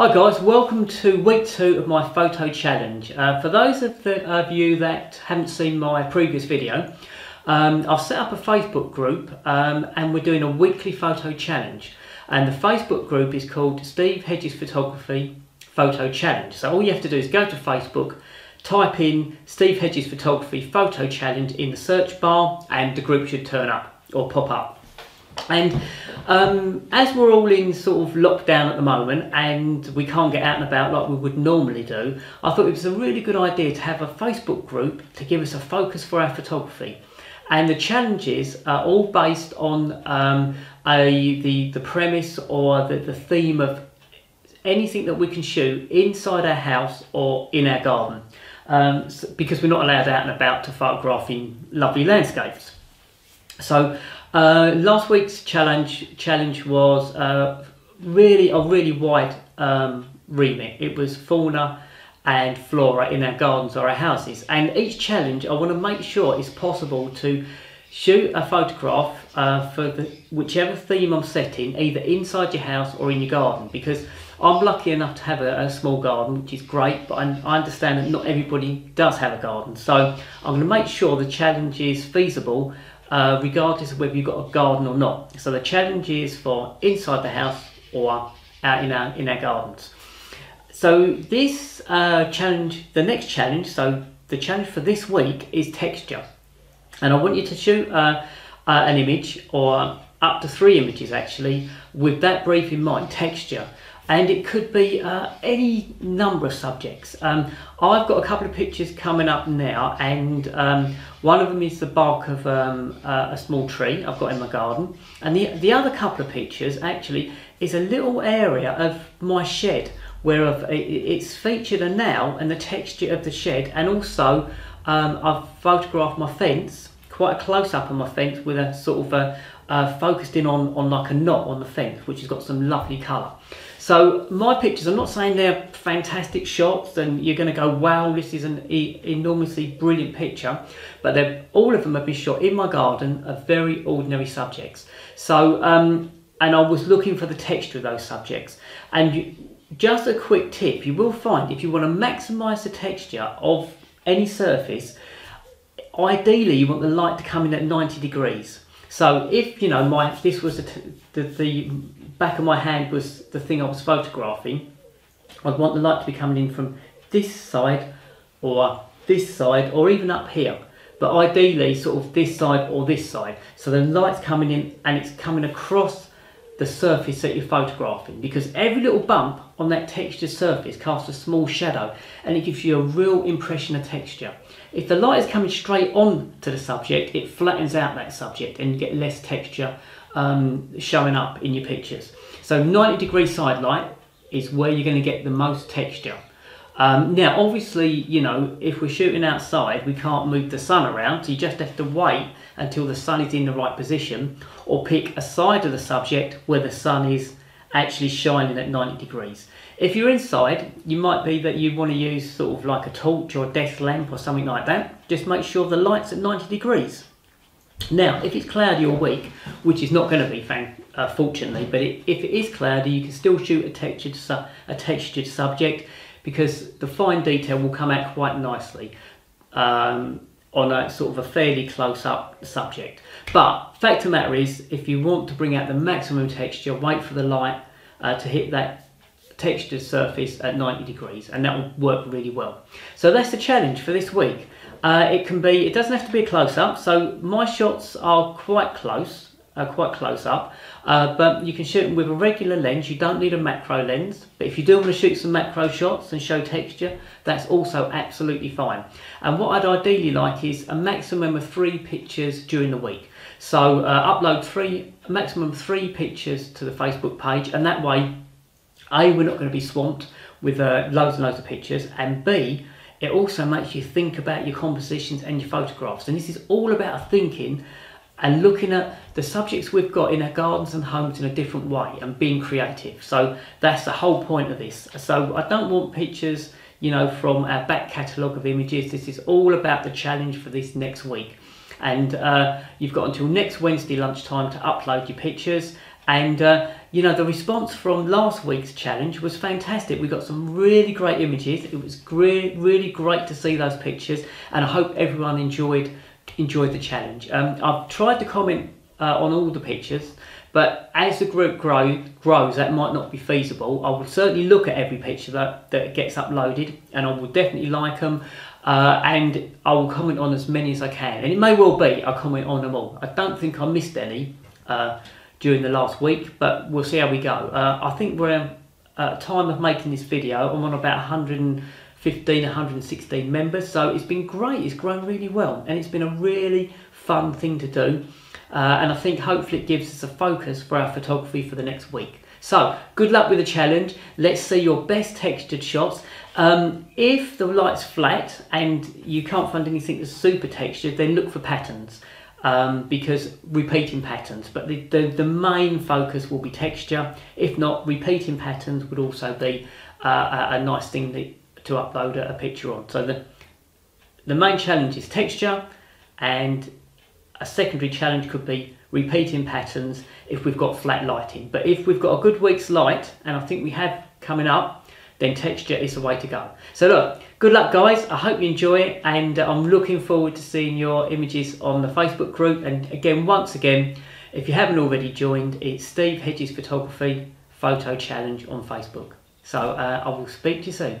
Hi guys, welcome to week 2 of my photo challenge. For those of you that haven't seen my previous video, I've set up a Facebook group and we're doing a weekly photo challenge. And the Facebook group is called Steve Hedges Photography Photo Challenge. So all you have to do is go to Facebook, type in Steve Hedges Photography Photo Challenge in the search bar and the group should turn up or pop up. And as we're all in sort of lockdown at the moment and we can't get out and about like we would normally do, I thought it was a really good idea to have a Facebook group to give us a focus for our photography. And the challenges are all based on the premise or the theme of anything that we can shoot inside our house or in our garden, because we're not allowed out and about to photograph in lovely landscapes. So last week's challenge was a really wide remit. It was fauna and flora in our gardens or our houses, and each challenge I want to make sure it's possible to shoot a photograph for whichever theme I'm setting, either inside your house or in your garden, because I'm lucky enough to have a small garden, which is great, but I understand that not everybody does have a garden. So I'm going to make sure the challenge is feasible regardless of whether you've got a garden or not. So the challenge is for inside the house or out in our gardens. So this the challenge for this week is texture. And I want you to shoot an image, or up to 3 images actually, with that brief in mind, texture. And it could be any number of subjects. I've got a couple of pictures coming up now, and one of them is the bark of a small tree I've got in my garden. And the other couple of pictures actually is a little area of my shed where it's featured a nail and the texture of the shed. And also I've photographed my fence, quite a close up on my fence with a sort of focused in on like a knot on the fence, which has got some lovely colour. So my pictures, I'm not saying they're fantastic shots and you're going to go, wow, this is an enormously brilliant picture, but all of them have been shot in my garden of very ordinary subjects. So, and I was looking for the texture of those subjects. And just a quick tip, you will find if you want to maximise the texture of any surface, ideally you want the light to come in at 90 degrees. So if, you know, this was the back of my hand was the thing I was photographing, I'd want the light to be coming in from this side, or even up here. But ideally, sort of this side or this side. So the light's coming in and it's coming across the surface that you're photographing, because every little bump on that textured surface casts a small shadow and it gives you a real impression of texture. If the light is coming straight on to the subject, it flattens out that subject and you get less texture showing up in your pictures. So 90 degree side light is where you're going to get the most texture. Now obviously, you know, if we're shooting outside we can't move the sun around, so you just have to wait until the sun is in the right position, or pick a side of the subject where the sun is actually shining at 90 degrees. If you're inside, you might be that you want to use sort of like a torch or a desk lamp or something like that. Just make sure the light's at 90 degrees. Now, if it's cloudy or weak, which is not going to be, fortunately, but if it is cloudy, you can still shoot a textured subject, because the fine detail will come out quite nicely on a sort of a fairly close-up subject. But fact of the matter is, if you want to bring out the maximum texture, wait for the light to hit that textured surface at 90 degrees, and that will work really well. So that's the challenge for this week. It doesn't have to be a close-up, so my shots are quite close up, but you can shoot them with a regular lens. You don't need a macro lens, but if you do want to shoot some macro shots and show texture, that's also absolutely fine. And what I'd ideally like is a maximum of 3 pictures during the week. So upload maximum three pictures to the Facebook page, and that way, A, we're not going to be swamped with loads and loads of pictures, and B, it also makes you think about your compositions and your photographs. And this is all about thinking and looking at the subjects we've got in our gardens and homes in a different way and being creative. So that's the whole point of this. So I don't want pictures, you know, from our back catalogue of images. This is all about the challenge for this next week. And you've got until next Wednesday lunchtime to upload your pictures. And you know, the response from last week's challenge was fantastic. We got some really great images. It was really great to see those pictures, and I hope everyone enjoyed the challenge. I've tried to comment on all the pictures, but as the group grows, that might not be feasible. I will certainly look at every picture that gets uploaded, and I will definitely like them, and I will comment on as many as I can. And it may well be I comment on them all. I don't think I missed any during the last week, but we'll see how we go. I think we're at time of making this video, I'm on about 115, 116 members, so it's been great. It's grown really well, and it's been a really fun thing to do. And I think hopefully it gives us a focus for our photography for the next week. So good luck with the challenge. Let's see your best textured shots. If the light's flat and you can't find anything that's super textured, then look for patterns, because repeating patterns. But the main focus will be texture. If not, repeating patterns would also be a nice thing to upload a picture on. So the main challenge is texture, and a secondary challenge could be repeating patterns if we've got flat lighting. But if we've got a good week's light, and I think we have coming up, then texture is the way to go. So look, good luck guys, I hope you enjoy it, and I'm looking forward to seeing your images on the Facebook group. And again, once again, if you haven't already joined, it's Steve Hedges Photography Photo Challenge on Facebook. So I will speak to you soon.